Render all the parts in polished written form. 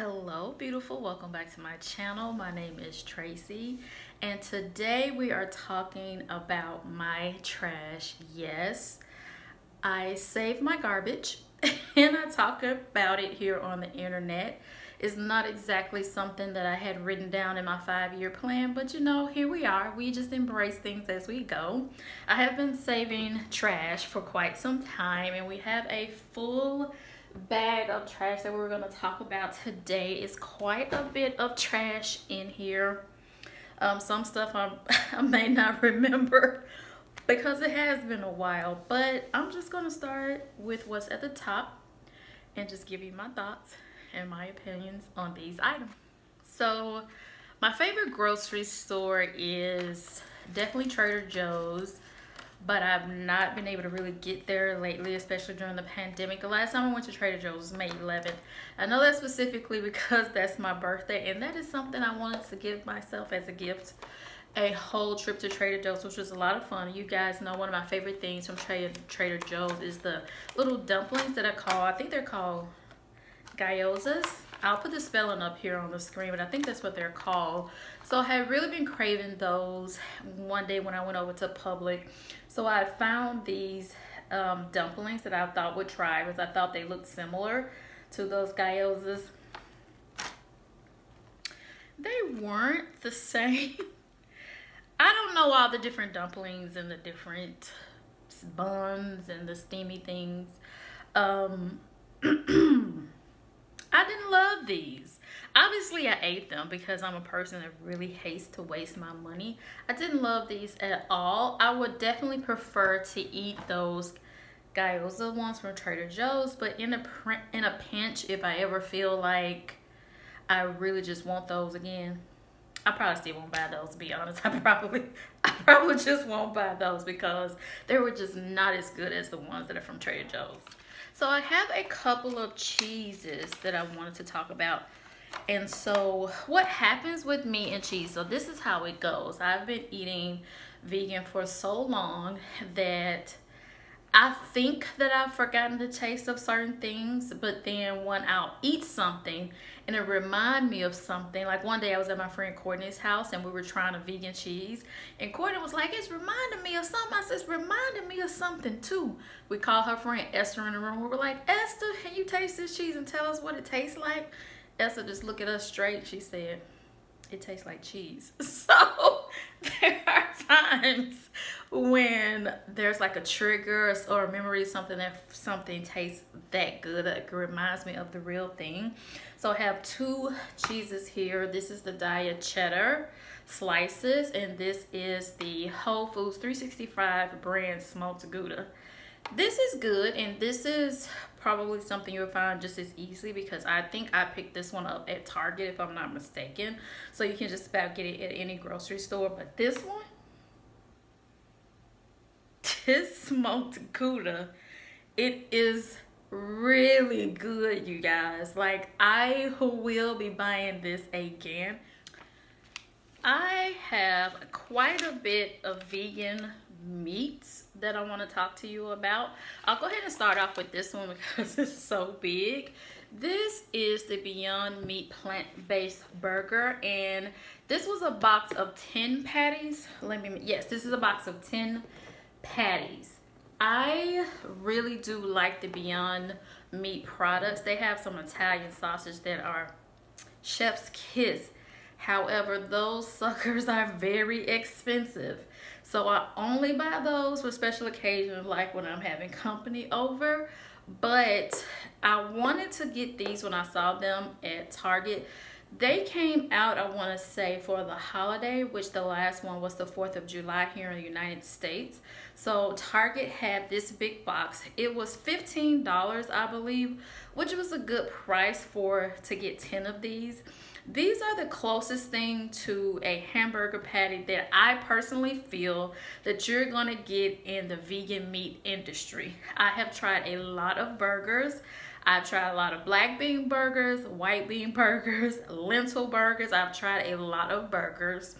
Hello beautiful, welcome back to my channel. My name is Tracy and today we are talking about my trash. Yes, I save my garbage and I talk about it here on the internet. It's not exactly something that I had written down in my 5-year plan, but you know, here we are. We just embrace things as we go. I have been saving trash for quite some time and we have a full bag of trash that we're going to talk about today. It's quite a bit of trash in here. Some stuff I may not remember because it has been a while, but I'm just going to start with what's at the top and just give you my thoughts and my opinions on these items. So my favorite grocery store is definitely Trader Joe's, but I've not been able to really get there lately, especially during the pandemic. The last time I went to Trader Joe's was May 11th. I know that specifically because that's my birthday, and that is something I wanted to give myself as a gift, a whole trip to Trader Joe's, which was a lot of fun. You guys know one of my favorite things from Trader Joe's is the little dumplings that I think they're called gyozas. I'll put the spelling up here on the screen, but I think that's what they're called. So I had really been craving those one day when I went over to Publix. So I found these dumplings that I thought would try because I thought they looked similar to those gyozas. They weren't the same. I don't know all the different dumplings and the different buns and the steamy things. I didn't love these. Obviously I ate them because I'm a person that really hates to waste my money. I didn't love these at all. I would definitely prefer to eat those gyoza ones from Trader Joe's, but in a pinch, if I ever feel like I really just want those again, I probably still won't buy those, to be honest. I probably just won't buy those because they were just not as good as the ones that are from Trader Joe's. So I have a couple of cheeses that I wanted to talk about. And so what happens with me and cheese? So this is how it goes. I've been eating vegan for so long that I think that I've forgotten the taste of certain things, but then when I'll eat something and it reminds me of something, like one day I was at my friend Courtney's house and we were trying a vegan cheese and Courtney was like, it's reminding me of something. I said, it's reminding me of something too. We called her friend Esther in the room. We were like, Esther, can you taste this cheese and tell us what it tastes like? Esther just looked at us straight. She said, it tastes like cheese. So there are times when there's like a trigger or a memory, something tastes that good, it reminds me of the real thing. So I have two cheeses here. This is the Daiya cheddar slices and this is the Whole Foods 365 brand smoked Gouda. This is good and this is probably something you'll find just as easily because I think I picked this one up at Target if I'm not mistaken. So you can just about get it at any grocery store, but this one, this smoked Gouda, it is really good, you guys. Like, I will be buying this again. I have quite a bit of vegan meats that I want to talk to you about. I'll go ahead and start off with this one because it's so big. This is the Beyond Meat plant-based burger and this was a box of 10 patties. Yes, this is a box of 10 patties. I really do like the Beyond Meat products. They have some Italian sausage that are chef's kiss. However, those suckers are very expensive. So I only buy those for special occasions like when I'm having company over. But I wanted to get these when I saw them at Target. They came out, I want to say, for the holiday, which the last one was the 4th of July here in the United States. So Target had this big box. It was $15, I believe, which was a good price to get 10 of these. These are the closest thing to a hamburger patty that I personally feel that you're gonna get in the vegan meat industry. I have tried a lot of burgers. I've tried a lot of black bean burgers, white bean burgers, lentil burgers. I've tried a lot of burgers.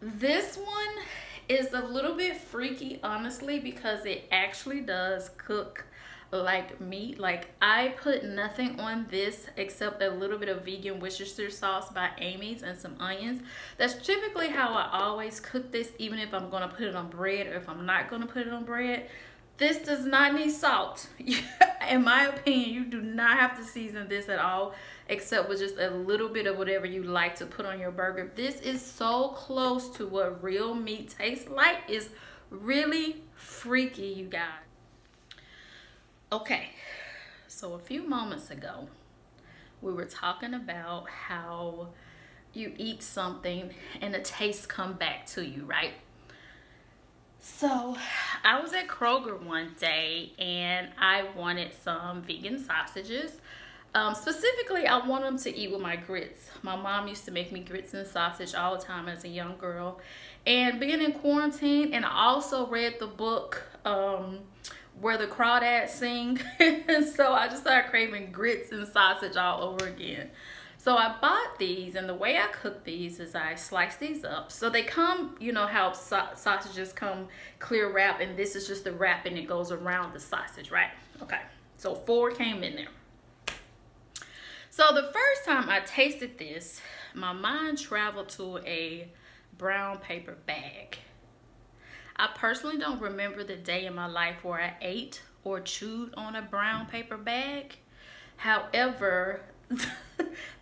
This one is a little bit freaky, honestly, because it actually does cook like meat. Like, I put nothing on this except a little bit of vegan Worcestershire sauce by Amy's and some onions. That's typically how I always cook this, even if I'm gonna put it on bread or if I'm not gonna put it on bread. This does not need salt. In my opinion, you do not have to season this at all, except with just a little bit of whatever you like to put on your burger. This is so close to what real meat tastes like. It's really freaky, you guys. Okay, so a few moments ago, we were talking about how you eat something and the taste come back to you, right? So I was at Kroger one day and I wanted some vegan sausages. Specifically, I want them to eat with my grits. My mom used to make me grits and sausage all the time as a young girl. And being in quarantine, and I also read the book, Where the Crawdads Sing. And so I just started craving grits and sausage all over again. So I bought these, and the way I cook these is I slice these up. So they come, you know how sausages come clear wrap, and this is just the wrap and it goes around the sausage, right? Okay, so 4 came in there. So the first time I tasted this, my mind traveled to a brown paper bag. I personally don't remember the day in my life where I ate or chewed on a brown paper bag. However,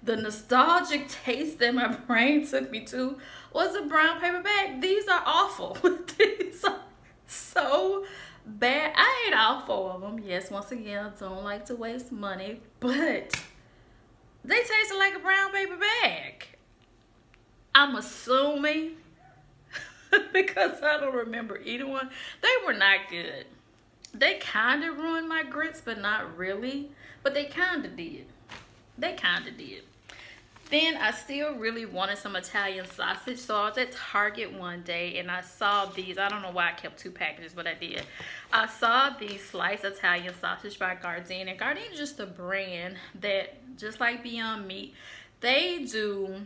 the nostalgic taste that my brain took me to was a brown paper bag. These are awful. These are so bad. I ate all 4 of them. Yes, once again, I don't like to waste money, but they tasted like a brown paper bag. I'm assuming, because I don't remember eating one, they were not good. They kind of ruined my grits, but not really. But they kind of did. They kind of did. Then I still really wanted some Italian sausage, so I was at Target one day and I saw these. I don't know why I kept 2 packages, but I did. I saw these sliced Italian sausage by Gardein, and Gardein is just a brand that, just like Beyond Meat, they do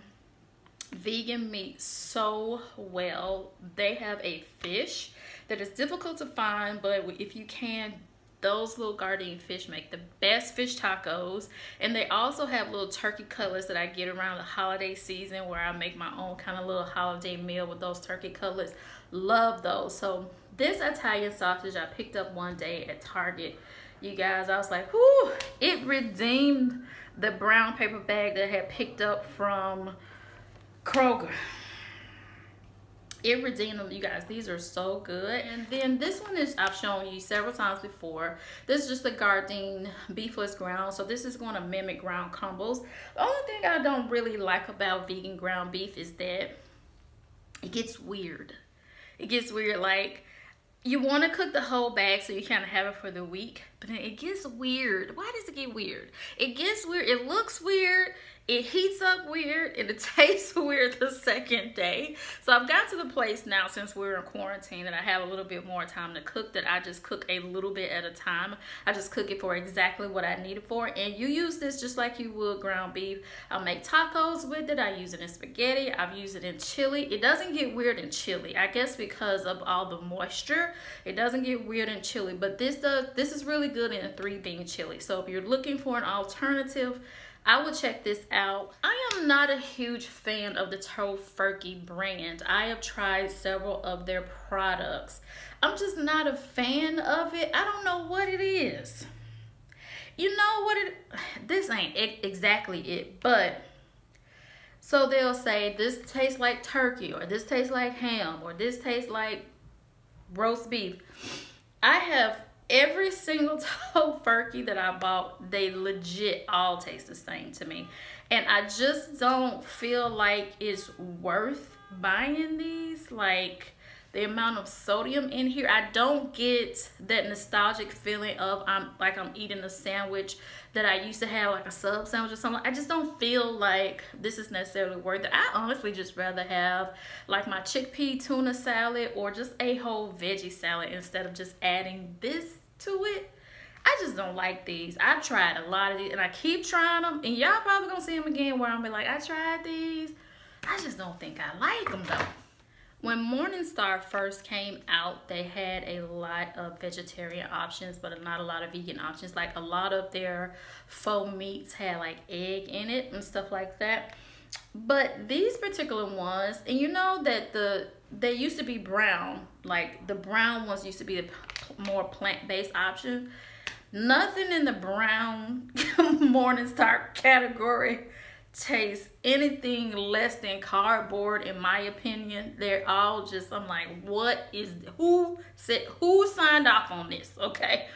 vegan meat so well. They have a fish that is difficult to find, but if you can, those little Gardein fish make the best fish tacos. And they also have little turkey cutlets that I get around the holiday season, where I make my own kind of little holiday meal with those turkey cutlets. Love those. So this Italian sausage I picked up one day at Target, you guys, I was like, whoo, it redeemed the brown paper bag that I had picked up from Kroger. It redeemed them, you guys. These are so good. And then this one is, I've shown you several times before. This is just the Gardein beefless ground. So this is going to mimic ground combos. The only thing I don't really like about vegan ground beef is that it gets weird. It gets weird. Like, you want to cook the whole bag so you kind of have it for the week, but then it gets weird. Why does it get weird? It gets weird. It looks weird. It heats up weird, and it tastes weird the second day. So I've got to the place now, since we're in quarantine and I have a little bit more time to cook, that I just cook a little bit at a time. I just cook it for exactly what I need it for. And you use this just like you would ground beef. I'll make tacos with it. I use it in spaghetti. I've used it in chili. It doesn't get weird in chili, I guess because of all the moisture. It doesn't get weird in chili, but this does. This is really good in a 3-bean chili. So if you're looking for an alternative, I will check this out. I am not a huge fan of the Tofurky brand. I have tried several of their products. I'm just not a fan of it. I don't know what it is. You know what it, this ain't exactly it, but so they'll say this tastes like turkey, or this tastes like ham, or this tastes like roast beef. I have every single Tofurky that I bought, they legit all taste the same to me. And I just don't feel like it's worth buying these. Like, the amount of sodium in here, I don't get that nostalgic feeling of I'm eating a sandwich that I used to have, like a sub sandwich or something. I just don't feel like this is necessarily worth it. I honestly just rather have like my chickpea tuna salad, or just a whole veggie salad, instead of just adding this to it. I just don't like these. I've tried a lot of these and I keep trying them, and y'all probably gonna see them again where I'm be like, I tried these. I just don't think I like them though. When Morningstar first came out, they had a lot of vegetarian options, but not a lot of vegan options. Like a lot of their faux meats had like egg in it and stuff like that. But these particular ones, and you know that they used to be brown. Like the brown ones used to be the more plant-based option. Nothing in the brown Morningstar category tastes anything less than cardboard, in my opinion. They're all just, I'm like, what is, who signed off on this? Okay,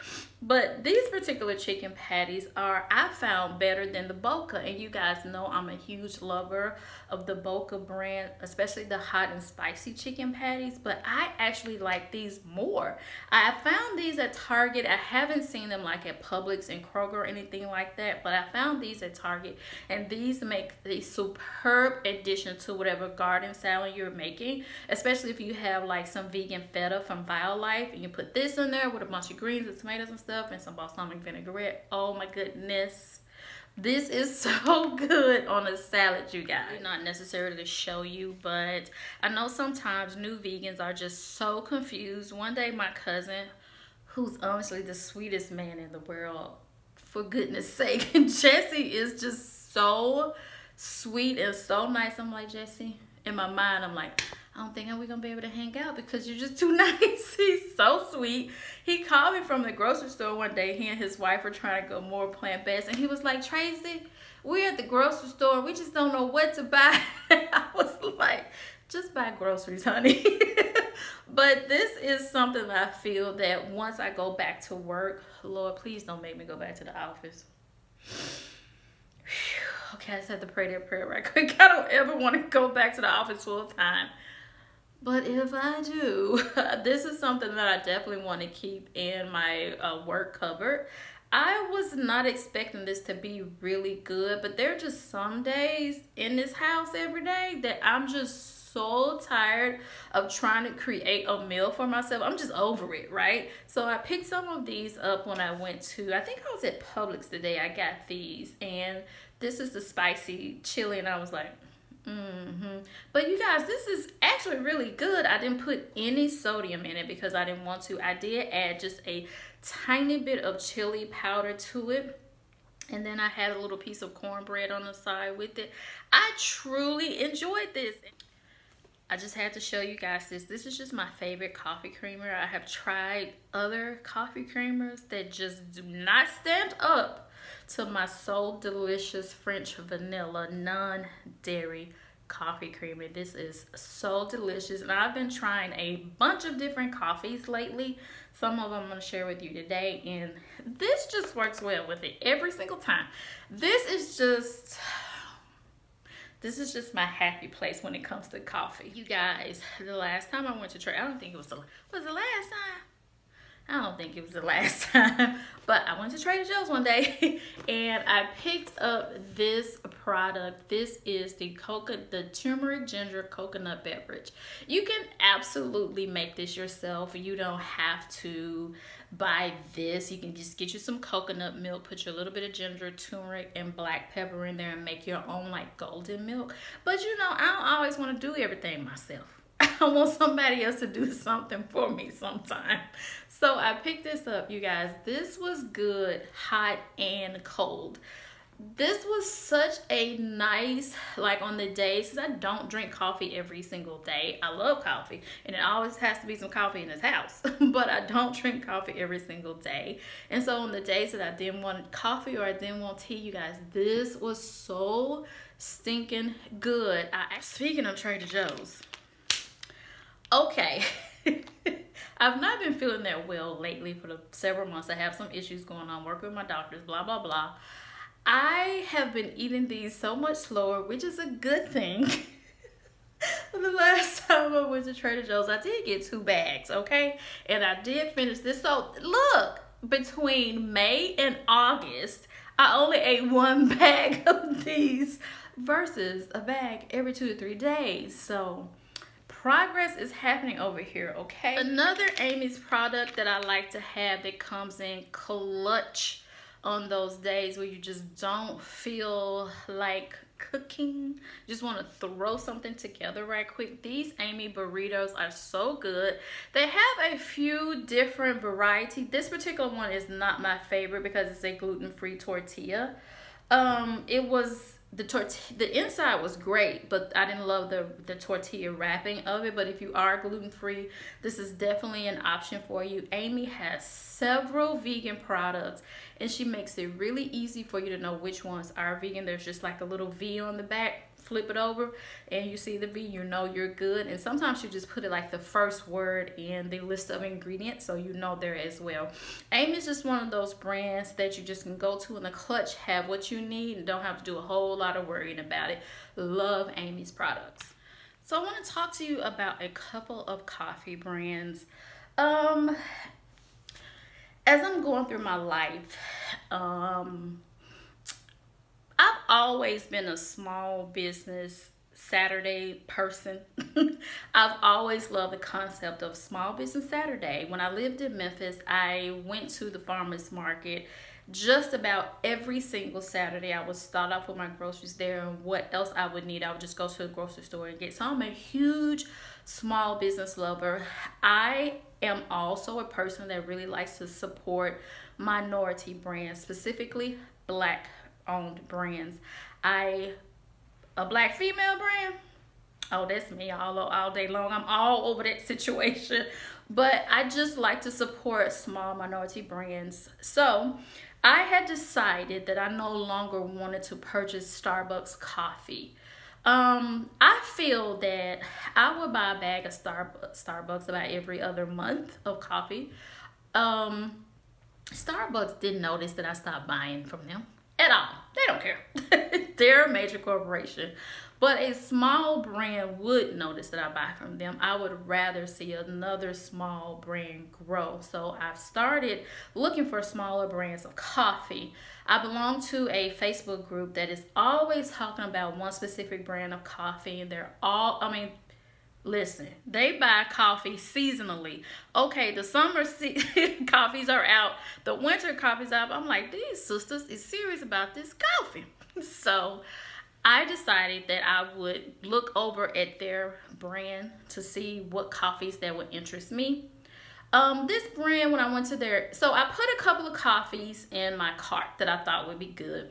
but these particular chicken patties are, I found, better than the Boca. And you guys know I'm a huge lover of the Boca brand, especially the hot and spicy chicken patties, but I actually like these more. I found these at Target. I haven't seen them like at Publix and Kroger or anything like that, but I found these at Target, and these make a superb addition to whatever garden salad you're making, especially if you have like some vegan feta from Violife and you put this in there with a bunch of greens and tomatoes and stuff and some balsamic vinaigrette. Oh my goodness, this is so good on a salad, you guys. Not necessary to show you, but I know sometimes new vegans are just so confused. One day my cousin, who's honestly the sweetest man in the world, for goodness sake, Jesse is just so sweet and so nice. I'm like, Jesse, in my mind, I'm like, I don't think we're gonna be able to hang out because you're just too nice. He's so sweet. He called me from the grocery store one day. He and his wife were trying to go more plant-based, and he was like, Tracy, we're at the grocery store, we just don't know what to buy. I was like, just buy groceries, honey. But this is something that I feel that once I go back to work, Lord, please don't make me go back to the office. Okay, I just have to pray that prayer right quick. I don't ever want to go back to the office full time. But if I do, this is something that I definitely want to keep in my work cupboard. I was not expecting this to be really good, but there are just some days in this house every day that I'm just so tired of trying to create a meal for myself. I'm just over it, right? So I picked some of these up when I went to, I think I was at Publix today. I got these, and this is the spicy chili, and I was like, But you guys, this is actually really good. I didn't put any sodium in it because I didn't want to. I did add just a tiny bit of chili powder to it, and then I had a little piece of cornbread on the side with it. I truly enjoyed this. I just had to show you guys this. This is just my favorite coffee creamer. I have tried other coffee creamers that just do not stand up to my so delicious French vanilla non-dairy coffee creamer. This is so delicious, and I've been trying a bunch of different coffees lately. Some of them I'm going to share with you today, and this just works well with it every single time. This is just my happy place when it comes to coffee. You guys, the last time I went to Trader, I don't think it was the last time. I don't think it was the last time, but I went to Trader Joe's one day and I picked up this product. This is the turmeric ginger coconut beverage. You can absolutely make this yourself. You don't have to buy this. You can just get you some coconut milk, put your little bit of ginger, turmeric, and black pepper in there, and make your own like golden milk. But you know, I don't always want to do everything myself. I want somebody else to do something for me sometime. So I picked this up, you guys. This was good, hot and cold. This was such a nice, like on the day, since I don't drink coffee every single day. I love coffee, and it always has to be some coffee in this house, but I don't drink coffee every single day. And so on the days that I didn't want coffee or I didn't want tea, you guys, this was so stinking good. Speaking of Trader Joe's, okay. I've not been feeling that well lately for several months. I have some issues going on, working with my doctors, blah, blah, blah. I have been eating these so much slower, which is a good thing. The last time I went to Trader Joe's, I did get 2 bags, okay? And I did finish this. So look, between May and August, I only ate 1 bag of these versus a bag every 2 to 3 days. So progress is happening over here, okay? Another Amy's product that I like to have that comes in clutch on those days where you just don't feel like cooking, just want to throw something together right quick, these Amy burritos are so good. They have a few different variety. This particular one is not my favorite because it's a gluten-free tortilla. It was the inside was great, but I didn't love the tortilla wrapping of it. But if you are gluten-free, this is definitely an option for you. Amy has several vegan products, and she makes it really easy for you to know which ones are vegan. There's just like a little V on the back. Flip it over and you see the V, you know you're good. And sometimes you just put it like the first word in the list of ingredients, so you know there as well. Amy's just one of those brands that you just can go to in the clutch, have what you need, and don't have to do a whole lot of worrying about it. Love Amy's products. So I want to talk to you about a couple of coffee brands. As I'm going through my life, I've always been a small business Saturday person. I've always loved the concept of small business Saturday. When I lived in Memphis, I went to the farmers market just about every single Saturday. I would start off with my groceries there, and what else I would need, I would just go to the grocery store and get. So I'm a huge small business lover. I am also a person that really likes to support minority brands, specifically Black owned brands. A Black female brand, oh, that's me all day long. I'm all over that situation, but I just like to support small minority brands. So I had decided that I no longer wanted to purchase Starbucks coffee. I feel that I would buy a bag of Starbucks about every other month of coffee. Starbucks didn't notice that I stopped buying from them at all. They don't care. They're a major corporation, but a small brand would notice that I buy from them. I would rather see another small brand grow. So I've started looking for smaller brands of coffee. I belong to a Facebook group that is always talking about one specific brand of coffee, and they're all, I mean, listen, they buy coffee seasonally. Okay, the summer coffees are out, the winter coffees out. I'm like, these sisters is serious about this coffee. So I decided that I would look over at their brand to see what coffees that would interest me. This brand, when I went to their, so I put a couple of coffees in my cart that I thought would be good.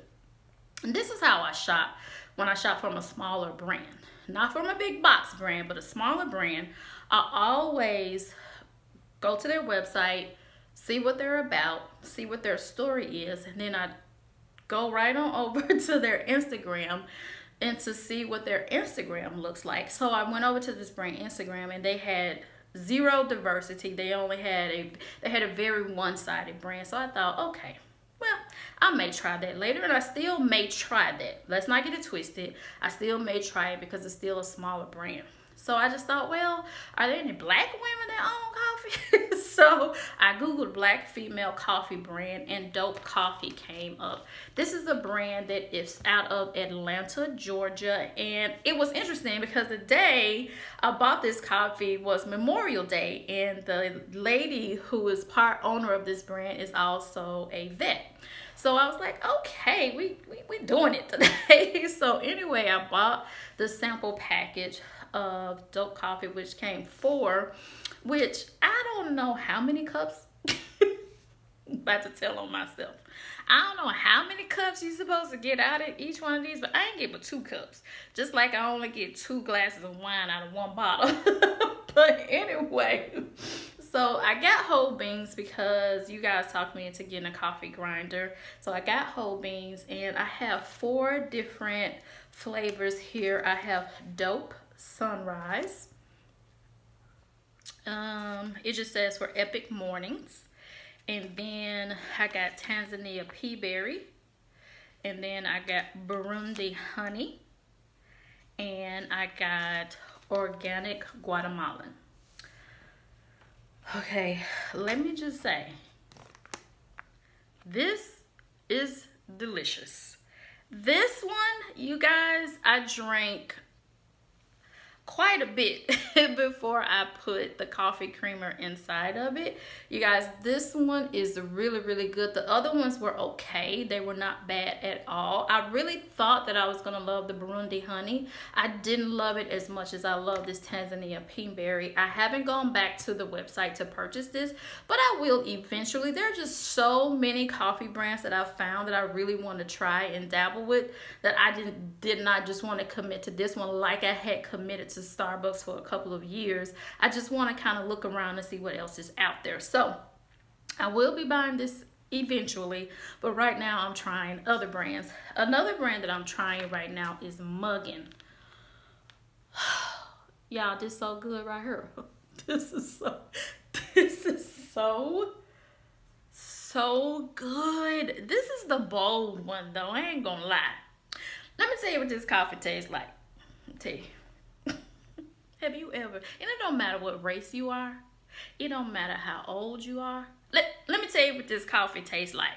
And this is how I shop when I shop from a smaller brand. Not from a big box brand, but a smaller brand. I always go to their website, see what they're about, see what their story is, and then I go right on over to their Instagram and to see what their Instagram looks like. So I went over to this brand Instagram, and they had zero diversity. They only had a very one-sided brand. So I thought, okay, well, I may try that later, and I still may try that. Let's not get it twisted. I still may try it because it's still a smaller brand. So I just thought, well, are there any Black women that own coffee? So I Googled Black female coffee brand, and Dope Coffee came up. This is a brand that is out of Atlanta, Georgia, and it was interesting because the day I bought this coffee was Memorial Day, and the lady who is part owner of this brand is also a vet. So I was like, okay, we're doing it today. So anyway, I bought the sample package of Dope Coffee, which came 4, which I don't know how many cups. About to tell on myself. I don't know how many cups you're supposed to get out of each one of these, but I ain't get but 2 cups. Just like I only get 2 glasses of wine out of one bottle. But anyway, so I got whole beans because you guys talked me into getting a coffee grinder. So I got whole beans, and I have 4 different flavors here. I have Dope Sunrise. It just says for epic mornings. And then I got Tanzania Pea Berry. And then I got Burundi Honey. And I got Organic Guatemalan. Okay, let me just say, this is delicious. This one, you guys, I drank quite a bit before I put the coffee creamer inside of it. You guys, this one is really, really good. The other ones were okay. They were not bad at all. I really thought that I was gonna love the Burundi honey. I didn't love it as much as I love this Tanzania pink berry. I haven't gone back to the website to purchase this, but I will eventually. There are just so many coffee brands that I've found that I really want to try and dabble with that I did not just want to commit to this one like I had committed to Starbucks for a couple of years. I just want to kind of look around and see what else is out there. So I will be buying this eventually, but right now I'm trying other brands. Another brand that I'm trying right now is Muggin. Y'all, this so good right here. This is so good. This is the bold one though, I ain't gonna lie. Let me tell you what this coffee tastes like. Tell you. Have you ever, and it don't matter what race you are, it don't matter how old you are. Let me tell you what this coffee tastes like.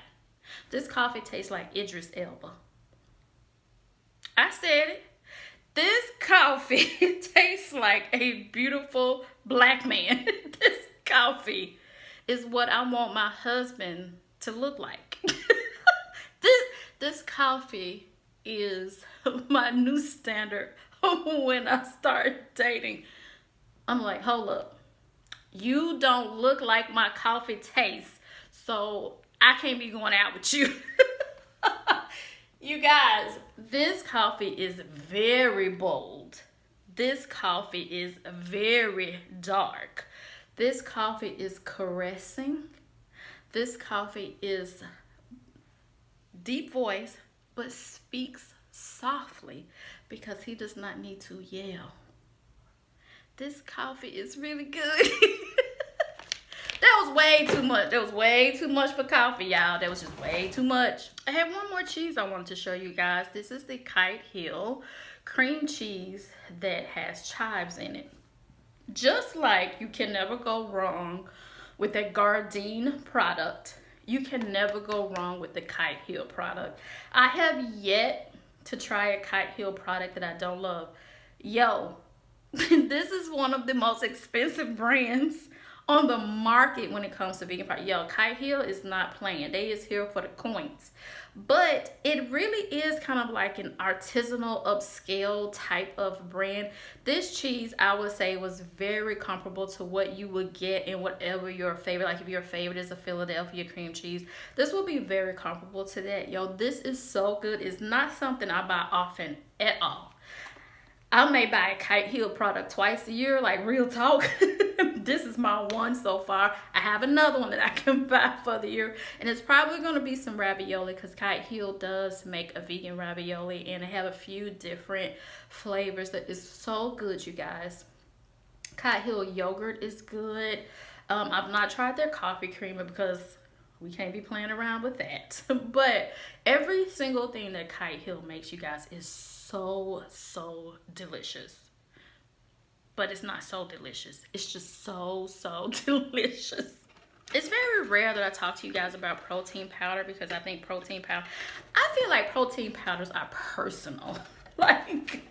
This coffee tastes like Idris Elba. I said it. This coffee tastes like a beautiful black man. This coffee is what I want my husband to look like. This coffee is my new standard. When I start dating, I'm like, hold up, you don't look like my coffee tastes, so I can't be going out with you. You guys, this coffee is very bold. This coffee is very dark. This coffee is caressing. This coffee is deep voice, but speaks softly, because he does not need to yell. This coffee is really good. That was way too much. That was way too much for coffee, y'all. That was just way too much. I have one more cheese I wanted to show you guys. This is the Kite Hill cream cheese that has chives in it. Just like you can never go wrong with a Gardein product, you can never go wrong with the Kite Hill product. I have yet to try a Kite Hill product that I don't love. Yo, this is one of the most expensive brands on the market when it comes to vegan product. Yo, Kite Hill is not playing. They is here for the coins. But it really is kind of like an artisanal, upscale type of brand. This cheese, I would say, was very comparable to what you would get in whatever your favorite, like if your favorite is a Philadelphia cream cheese, this will be very comparable to that. Yo, this is so good. It's not something I buy often at all. I may buy a Kite Hill product twice a year, like real talk. This is my one so far. I have another one that I can buy for the year, and it's probably going to be some ravioli, because Kite Hill does make a vegan ravioli and they have a few different flavors that is so good, you guys. Kite Hill yogurt is good. I've not tried their coffee creamer because we can't be playing around with that. But every single thing that Kite Hill makes, you guys, is so delicious. But it's not so delicious. It's just so delicious. It's very rare that I talk to you guys about protein powder, because I think protein powder, I feel like protein powders are personal. Like,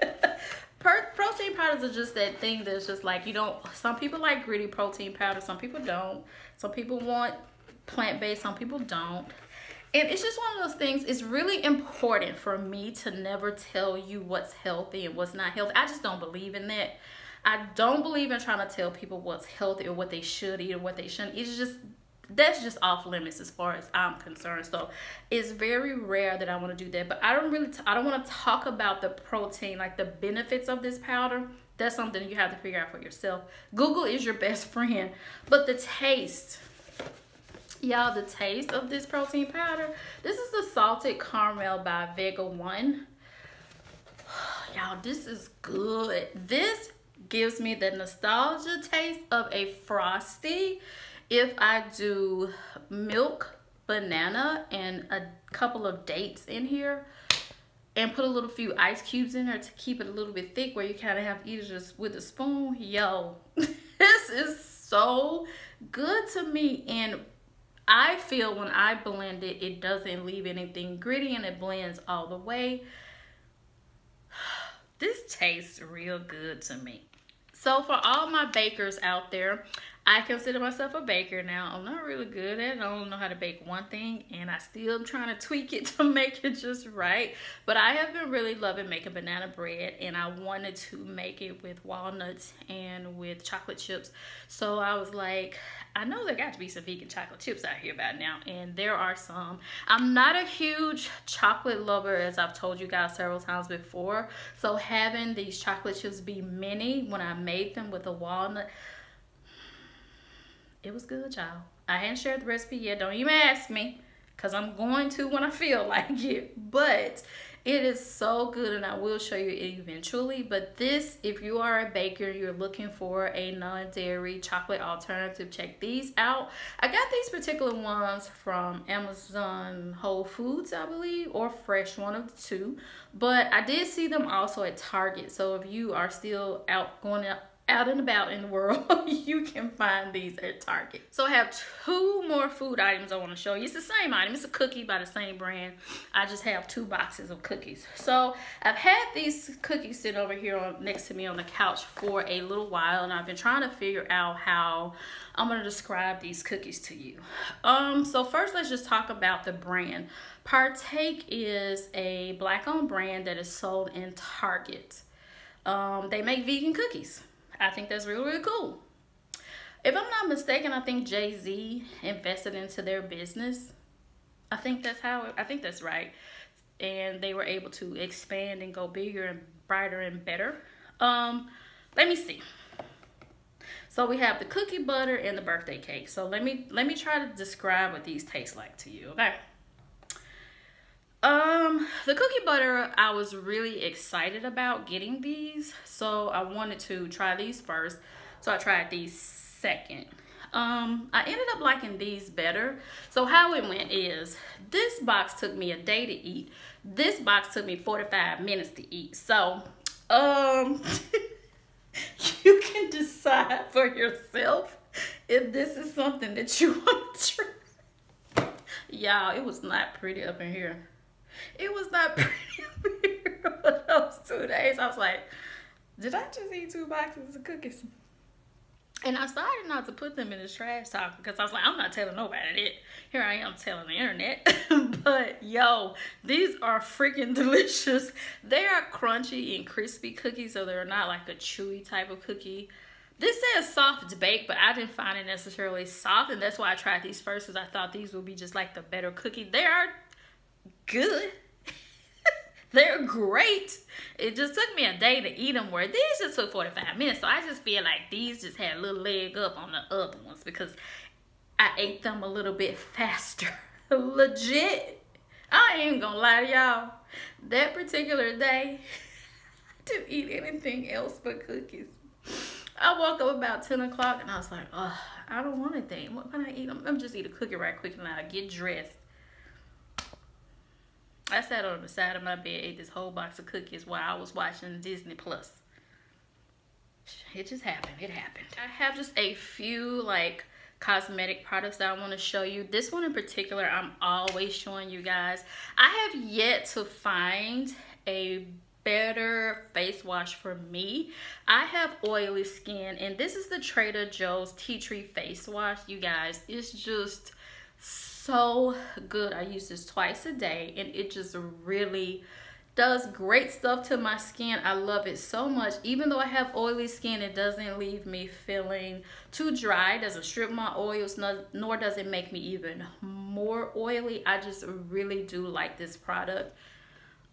protein powders are just that thing that's just like, you don't, some people like gritty protein powder, some people don't. Some people want plant-based, some people don't. And it's just one of those things. It's really important for me to never tell you what's healthy and what's not healthy. I just don't believe in that. I don't believe in trying to tell people what's healthy or what they should eat or what they shouldn't. It's just, that's just off limits as far as I'm concerned. So it's very rare that I want to do that. But I don't want to talk about the protein, like the benefits of this powder. That's something you have to figure out for yourself. Google is your best friend. But the taste, y'all, the taste of this protein powder, this is the salted caramel by Vega 1. Y'all, this is good. This gives me the nostalgia taste of a Frosty if I do milk, banana, and a couple of dates in here, and put a little few ice cubes in there to keep it a little bit thick where you kind of have to eat it just with a spoon. Yo, this is so good to me. And I feel when I blend it, it doesn't leave anything gritty and it blends all the way. This tastes real good to me. So for all my bakers out there, I consider myself a baker now. I'm not really good at it. I don't know how to bake one thing, and I still trying to tweak it to make it just right. But I have been really loving making banana bread, and I wanted to make it with walnuts and with chocolate chips. So I was like, I know there got to be some vegan chocolate chips out here by now, and there are some. I'm not a huge chocolate lover, as I've told you guys several times before. So having these chocolate chips be mini when I made them with a walnut, it was good, y'all. I hadn't shared the recipe yet. Don't even ask me, because I'm going to when I feel like it. But it is so good, and I will show you it eventually. But this, if you are a baker, you're looking for a non-dairy chocolate alternative, check these out. I got these particular ones from Amazon Whole Foods, I believe, or Fresh, one of the two. But I did see them also at Target. So if you are still out going out and about in the world, you can find these at Target. So I have two more food items I want to show you. It's the same item. It's a cookie by the same brand. I just have two boxes of cookies. So I've had these cookies sit over here next to me on the couch for a little while, and I've been trying to figure out how I'm going to describe these cookies to you. So first, let's just talk about the brand. Partake is a black-owned brand that is sold in Target. They make vegan cookies. I think that's really, really cool. If I'm not mistaken, I think Jay-Z invested into their business. I think that's right. And they were able to expand and go bigger and brighter and better. Let me see. So we have the cookie butter and the birthday cake. So let me try to describe what these taste like to you, okay? The cookie butter, I was really excited about getting these, so I wanted to try these first, so I tried these second. I ended up liking these better. So how it went is, this box took me a day to eat. This box took me 45 minutes to eat. So you can decide for yourself if this is something that you want to try. Y'all, it was not pretty up in here. It was not pretty for those 2 days. I was like, did I just eat two boxes of cookies? And I started not to put them in the trash talk, because I was like, I'm not telling nobody that. Here I am telling the internet. But yo, these are freaking delicious. They are crunchy and crispy cookies, so they're not like a chewy type of cookie. This says soft bake, but I didn't find it necessarily soft, and that's why I tried these first, because I thought these would be just like the better cookie. They are good. They're great. It just took me a day to eat them, where these just took 45 minutes. So I just feel like these just had a little leg up on the other ones, because I ate them a little bit faster. Legit. I ain't even gonna lie to y'all. That particular day, I didn't eat anything else but cookies. I woke up about 10 o'clock and I was like, oh, I don't want anything. What can I eat? I'm just eat a cookie right quick and I'll get dressed. I sat on the side of my bed, ate this whole box of cookies while I was watching Disney Plus. It just happened. It happened. I have just a few like cosmetic products that I want to show you. This one in particular, I'm always showing you guys. I have yet to find a better face wash for me. I have oily skin, and this is the Trader Joe's Tea Tree Face Wash. You guys, it's just so good. I use this twice a day, and it just really does great stuff to my skin. I love it so much. Even though I have oily skin, it doesn't leave me feeling too dry. It doesn't strip my oils, nor does it make me even more oily. I just really do like this product.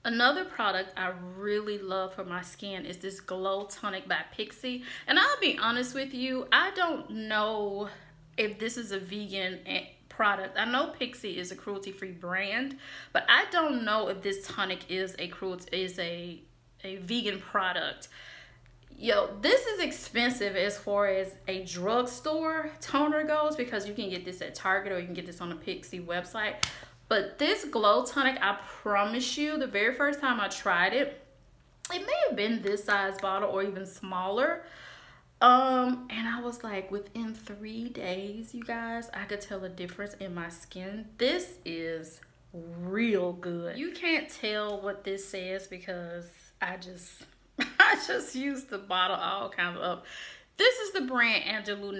Another product I really love for my skin is this Glow Tonic by Pixi. And I'll be honest with you, I don't know if this is a vegan product. I know Pixi is a cruelty-free brand, but I don't know if this tonic is a vegan product. Yo, this is expensive as far as a drugstore toner goes, because you can get this at Target or you can get this on the Pixi website. But this Glow Tonic, I promise you, the very first time I tried it, it may have been this size bottle or even smaller. And I was like, within 3 days, you guys, I could tell a difference in my skin. This is real good. You can't tell what this says because I I just used the bottle all kind of up. This is the brand Andalou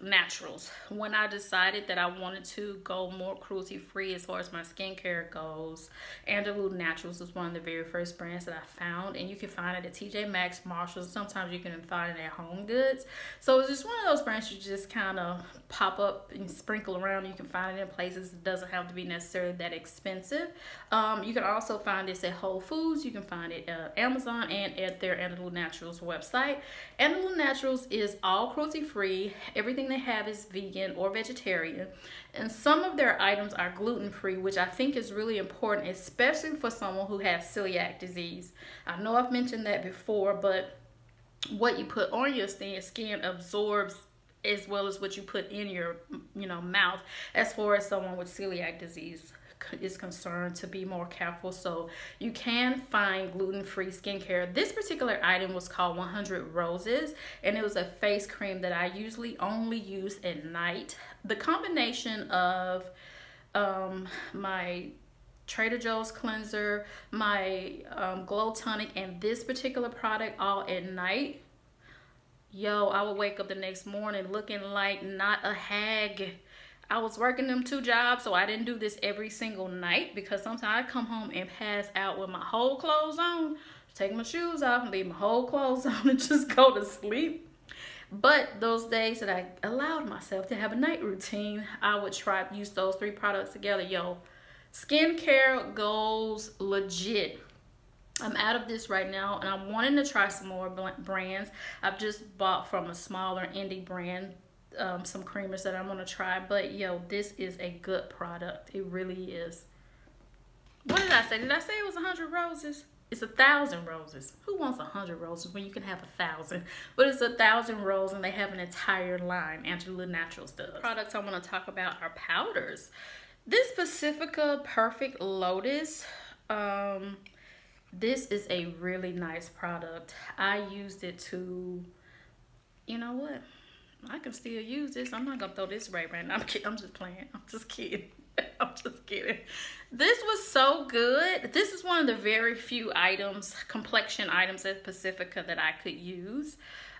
Naturals. When I decided that I wanted to go more cruelty-free as far as my skincare goes, Andalou Naturals was one of the very first brands that I found. And you can find it at TJ Maxx, Marshalls. Sometimes you can find it at Home Goods. So it's just one of those brands you just kind of pop up and sprinkle around. You can find it in places. It doesn't have to be necessarily that expensive. You can also find this at Whole Foods. You can find it at Amazon and at their Andalou Naturals website. Andalou Naturals is all cruelty free. Everything they have is vegan or vegetarian, and some of their items are gluten free, which I think is really important, especially for someone who has celiac disease. I know I've mentioned that before, but what you put on your skin absorbs as well as what you put in your mouth, as far as someone with celiac disease is concerned, to be more careful. So you can find gluten-free skincare. This particular item was called 100 Roses, and it was a face cream that I usually only use at night. The combination of my Trader Joe's cleanser, my glow tonic, and this particular product all at night, yo, I would wake up the next morning looking like not a hag. I was working them 2 jobs, so I didn't do this every single night, because sometimes I come home and pass out with my whole clothes on, take my shoes off and leave my whole clothes on and just go to sleep. But those days that I allowed myself to have a night routine, I would try use those 3 products together. Yo, skincare goes legit. I'm out of this right now, and I'm wanting to try some more brands. I've just bought from a smaller indie brand some creamers that I'm gonna try, but yo, this is a good product. It really is. What did I say? Did I say it was 100 roses? It's 1,000 roses. Who wants 100 roses when you can have 1,000? But it's 1,000 roses, and they have an entire line. Andalou Naturals does. The products I want to talk about are powders. This Pacifica Perfect Lotus, this is a really nice product. I used it to, you know what? I can still use this. I'm not gonna throw this away right now. I'm just playing. I'm just kidding. I'm just kidding. This was so good. This is one of the very few items, complexion items at Pacifica that I could use.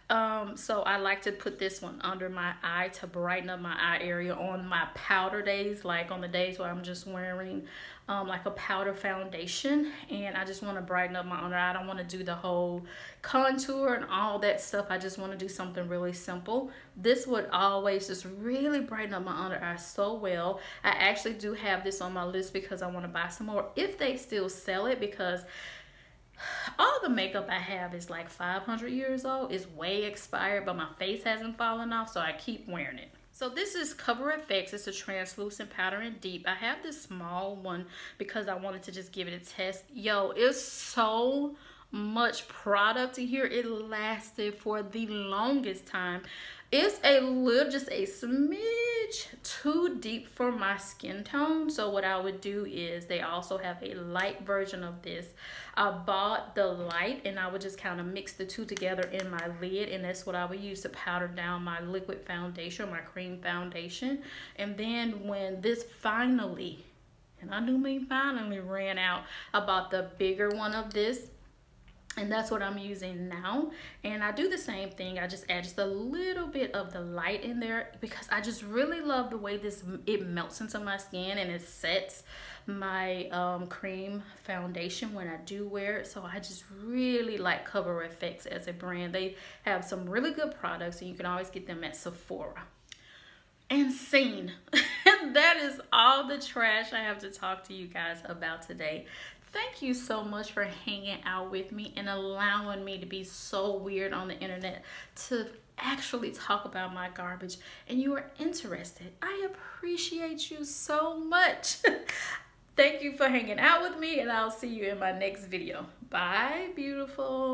So I like to put this one under my eye to brighten up my eye area on my powder days, like on the days where I'm just wearing like a powder foundation and I just want to brighten up my under eye. I don't want to do the whole contour and all that stuff. I just want to do something really simple. This would always just really brighten up my under eye so well. I actually do have this on my list because I want to buy some more if they still sell it, because all the makeup I have is like 500 years old. It's way expired, but my face hasn't fallen off, so I keep wearing it. So this is CoverFX. It's a translucent powder in deep. I have this small one because I wanted to just give it a test. Yo, it's so much product in here. It lasted for the longest time. It's a little, just a smidge too deep for my skin tone. So what I would do is, they also have a light version of this. I bought the light and I would just kind of mix the 2 together in my lid, and that's what I would use to powder down my liquid foundation, my cream foundation. And then when this finally, and I do mean finally, ran out, I bought the bigger one of this. And that's what I'm using now. And I do the same thing. I just add just a little bit of the light in there because I just really love the way this, it melts into my skin and it sets my cream foundation when I do wear it. So I just really like CoverFX as a brand. They have some really good products, and you can always get them at Sephora. And scene. That is all the trash I have to talk to you guys about today. Thank you so much for hanging out with me and allowing me to be so weird on the internet to actually talk about my garbage, and you are interested. I appreciate you so much. Thank you for hanging out with me, and I'll see you in my next video. Bye, beautiful.